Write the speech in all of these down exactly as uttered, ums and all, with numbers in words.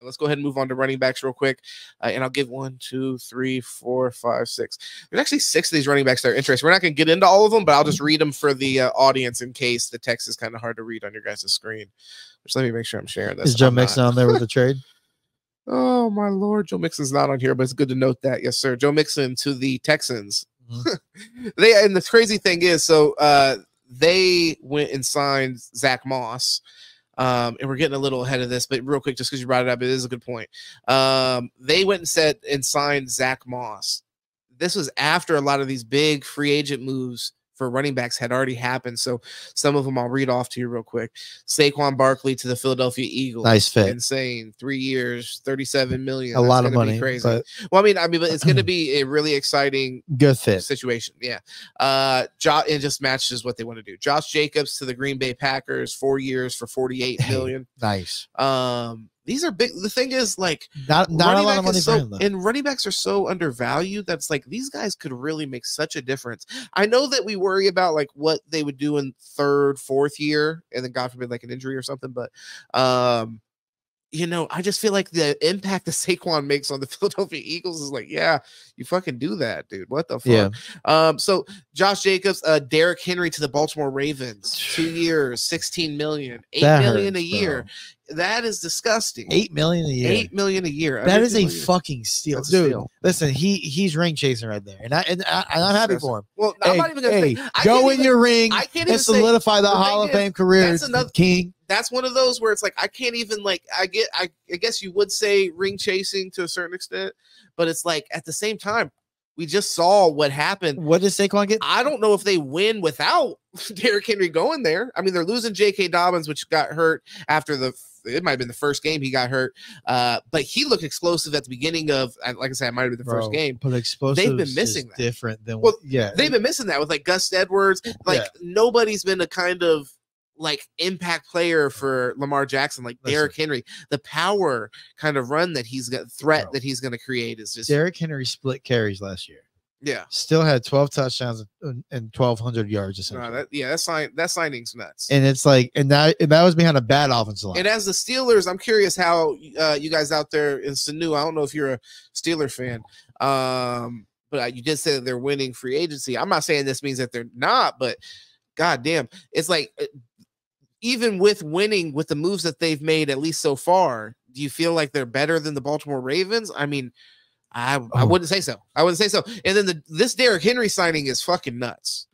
Let's go ahead and move on to running backs real quick, uh, and I'll give one, two, three, four, five, six. There's actually six of these running backs that are interesting. We're not going to get into all of them, but I'll just read them for the uh, audience in case the text is kind of hard to read on your guys' screen. Just let me make sure I'm sharing this. Is Joe Mixon on there with the trade? Oh, my Lord. Joe Mixon's not on here, but it's good to note that. Yes, sir. Joe Mixon to the Texans. Mm-hmm. they And the crazy thing is, so uh, they went and signed Zach Moss. Um, and we're getting a little ahead of this, but real quick, just because you brought it up, it is a good point. Um, they went and said and signed Zach Moss. This was after a lot of these big free agent moves for running backs had already happened. So some of them I'll read off to you real quick. Saquon Barkley to the Philadelphia Eagles. Nice fit. Insane. Three years, thirty-seven million dollars. A That's lot of money. Crazy. But... Well, I mean, I mean, but it's going to be a really exciting good fit situation. Yeah. Uh, jo it just matches what they want to do. Josh Jacobs to the Green Bay Packers. Four years for forty-eight million dollars. Nice. Um, These are big. The thing is, like, not, not a lot of money. So, and running backs are so undervalued. That's like these guys could really make such a difference. I know that we worry about like what they would do in third, fourth year, and then God forbid like an injury or something. But, um, you know, I just feel like the impact that Saquon makes on the Philadelphia Eagles is like, yeah, you fucking do that, dude. What the fuck? Yeah. Um, so Josh Jacobs, uh, Derrick Henry to the Baltimore Ravens, two years, sixteen million, eight that million hurts, a year. Bro. That is disgusting. Eight million a year. Eight million a year. That is a fucking steal, dude. Listen, he he's ring chasing right there, and I and I, I'm happy for him. Well, I'm not even gonna say go in your ring and solidify the Hall of Fame career. That's another king. That's one of those where it's like I can't even like I get I I guess you would say ring chasing to a certain extent, but it's like at the same time. We just saw what happened. What does Saquon get? I don't know if they win without Derrick Henry going there. I mean, they're losing J K. Dobbins, which got hurt after the – it might have been the first game he got hurt. Uh, but he looked explosive at the beginning of – like I said, it might have been the Bro, first game. But explosive they've been missing is that. different than – well, yeah. They've been missing that with, like, Gus Edwards. Like, yeah. nobody's been a kind of – like impact player for Lamar Jackson, like Listen. Derrick Henry, the power kind of run that he's got threat Bro. that he's going to create is just Derrick Henry split carries last year. Yeah. Still had twelve touchdowns and twelve hundred yards. Essentially. No, that, yeah. That sign, that signing's nuts. And it's like, and that, and that was behind a bad offensive line. And as the Steelers, I'm curious how uh, you guys out there in Sanu, I don't know if you're a Steeler fan. Um, but you did say that they're winning free agency. I'm not saying this means that they're not, but God damn, it's like, even with winning with the moves that they've made, at least so far, do you feel like they're better than the Baltimore Ravens? I mean, I oh. I wouldn't say so. I wouldn't say so. And then the, this Derrick Henry signing is fucking nuts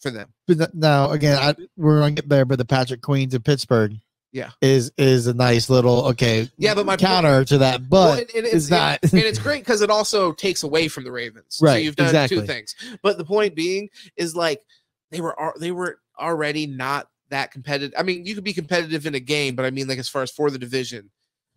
for them. But now, again, I, we're going to get there, but the Patrick Queen to Pittsburgh yeah, is is a nice little, okay, yeah, but my counter point, to that, but well, and, and it's, it's not. And, and it's great because it also takes away from the Ravens. Right, so you've done exactly. two things. But the point being is, like, they were they were already not that competitive. I mean, you could be competitive in a game, but I mean, like as far as for the division,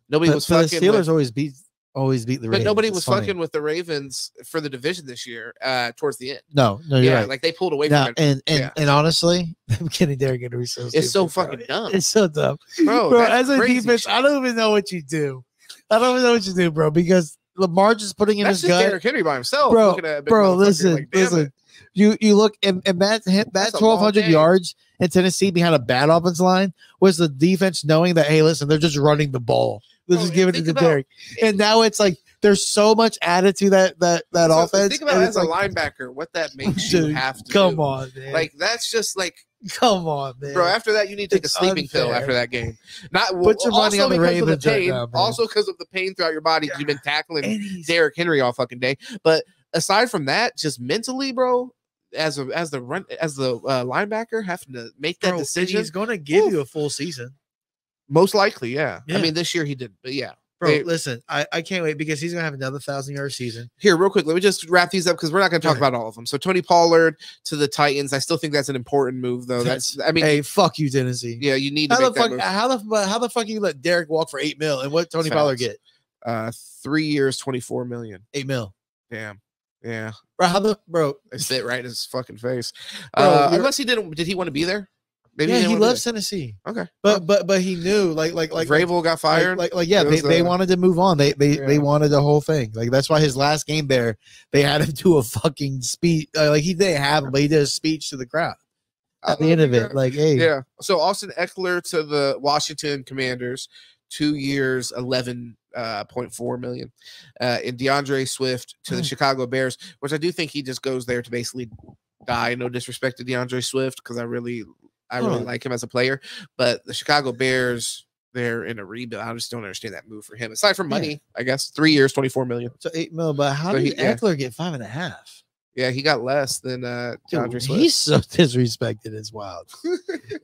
nobody but, was but fucking. The Steelers with, always beat, always beat the. But Ravens. nobody it's was funny. fucking with the Ravens for the division this year. Uh, towards the end. No, no, you're yeah, right. Like they pulled away no, from it. And and, yeah. and honestly, I'm kidding. Derrick Henry so it's so fucking bro. dumb. It's so dumb, bro. bro as a defense, shit. I don't even know what you do. I don't even know what you do, bro, because Lamar just putting in That's his gut. Derrick Henry by himself, bro. Looking at bro, listen, like, listen. It. You you look and, and that that twelve hundred yards in Tennessee behind a bad offense line was the defense knowing that, hey, listen, they're just running the ball. They're oh, just giving it to Derrick. And now it's like there's so much added to that that that so offense. Think about it as like, a linebacker, what that makes dude, you have to come do. on, man. Like that's just like come on, man. Bro, after that you need to take it's a sleeping unfair. pill after that game. Not put your money on the Ravens right now, man. Also because of the pain throughout your body, yeah. you've been tackling Derrick Henry all fucking day. But aside from that, just mentally, bro, as a, as the run as the uh, linebacker having to make that bro, decision, he's going to give oof. you a full season, most likely. Yeah. yeah, I mean this year he did, but yeah, bro. They, listen, I, I can't wait because he's going to have another thousand yard season. Here, real quick, let me just wrap these up because we're not going to talk right. about all of them. So Tony Pollard to the Titans, I still think that's an important move, though. That's I mean, hey, fuck you, Tennessee. Yeah, you need to how make the fuck, that move. how the how the fuck you let Derrick walk for eight mil and what Tony Facts. Pollard get? Uh, three years, twenty four million, eight mil. Damn. Yeah, bro, how the bro? I sit right in his fucking face. Bro, uh, unless he didn't, did he want to be there? Maybe yeah, he, he loves Tennessee. Okay, but but but he knew, like like like Vrabel got fired. Like like, like yeah, they, the, they wanted to move on. They they yeah. they wanted the whole thing. Like that's why his last game there, they had him do a fucking speech. Uh, like he didn't have him, but he did a speech to the crowd at the end of it. Like hey, yeah. So Austin Ekeler to the Washington Commanders. two years, eleven uh, point four million, uh, and DeAndre Swift to the mm. Chicago Bears, which I do think he just goes there to basically die. No disrespect to DeAndre Swift, because I really, I really mm. like him as a player, but the Chicago Bears, they're in a rebuild. I just don't understand that move for him. Aside from money, yeah. I guess three years, twenty-four million, so eight mil. But how so did he, Ekeler yeah. get five and a half? Yeah, he got less than uh, DeAndre Dude, Swift. He's so disrespected. It's wild.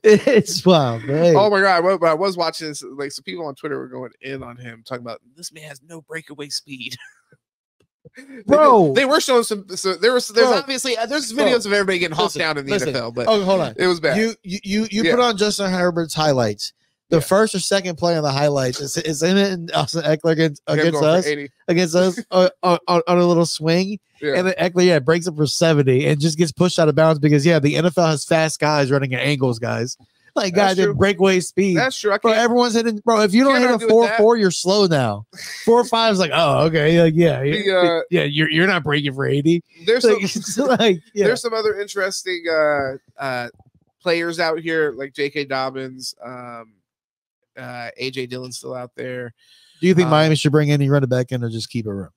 It's wild, man. Oh my god! But I was watching this. Like, some people on Twitter were going in on him, talking about this man has no breakaway speed. Bro, they, they were showing some. So there was. There's Bro. obviously uh, there's videos Bro. of everybody getting honked listen, down in the listen. N F L. But oh, hold on, it was bad. You you you yeah. put on Justin Herbert's highlights. The yeah. first or second play on the highlights is, is in it Austin Ekeler against, against us against us uh, on, on a little swing, yeah. and then Ekeler yeah breaks up for seventy and just gets pushed out of bounds because yeah the N F L has fast guys running at angles, guys. Like, guys did breakaway speed. That's true. I bro, everyone's hitting. Bro, if you don't hit a do four four, you're slow now. Four five is like, oh, okay, like yeah, the, uh, yeah, you're you're not breaking for eighty. There's like, some, like yeah. there's some other interesting uh, uh, players out here like J K. Dobbins. Um, Uh, A J Dillon's still out there. Do you think um, Miami should bring any running back in or just keep it real?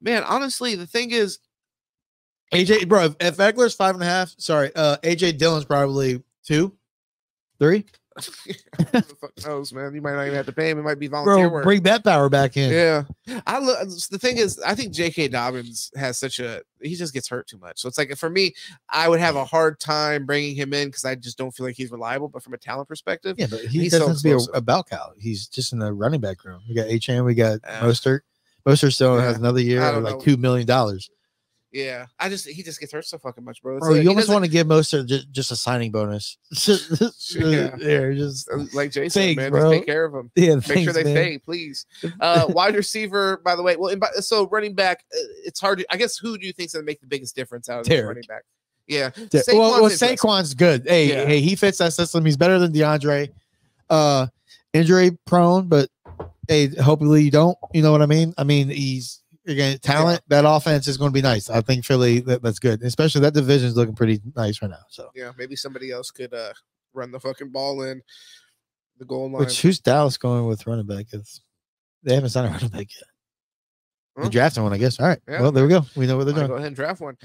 Man, honestly, the thing is, A J, bro, if, if Eckler's five and a half, sorry, uh, A J Dillon's probably two, three. The fuck knows, man? You might not even have to pay him. It might be volunteer bro, work. Bring that power back in. Yeah, I look. The thing is, I think J K. Dobbins has such a. He just gets hurt too much. So it's like, for me, I would have a hard time bringing him in because I just don't feel like he's reliable. But from a talent perspective, yeah, but he he's doesn't so be a, a bell cow. He's just in the running back room. We got H M. We got uh, Mostert. Mostert still yeah, has another year of like know. two million dollars. Yeah, I just he just gets hurt so fucking much, bro. It's bro, like, you almost want to give Mostert just, just a signing bonus. yeah. There, just like Jason, thanks, man. Bro. Just take care of him. Yeah, make thanks, sure they man. Pay, please. Uh, wide receiver, by the way. Well, and by, so running back, it's hard to, I guess. Who do you think's gonna make the biggest difference out of this running back? Yeah, Saquon well, well Saquon's good. Hey, yeah. hey, he fits that system. He's better than DeAndre. Uh, injury prone, but hey, hopefully you don't. You know what I mean? I mean, he's. Again, talent, yeah. that offense is going to be nice. I think Philly, that, that's good. Especially that division is looking pretty nice right now. So yeah, maybe somebody else could uh, run the fucking ball in the goal line. Which, who's Dallas going with running back? It's, they haven't signed a running back yet. Huh? They're drafting one, I guess. All right. Yeah. Well, there we go. We know what they're doing. Go ahead and draft one.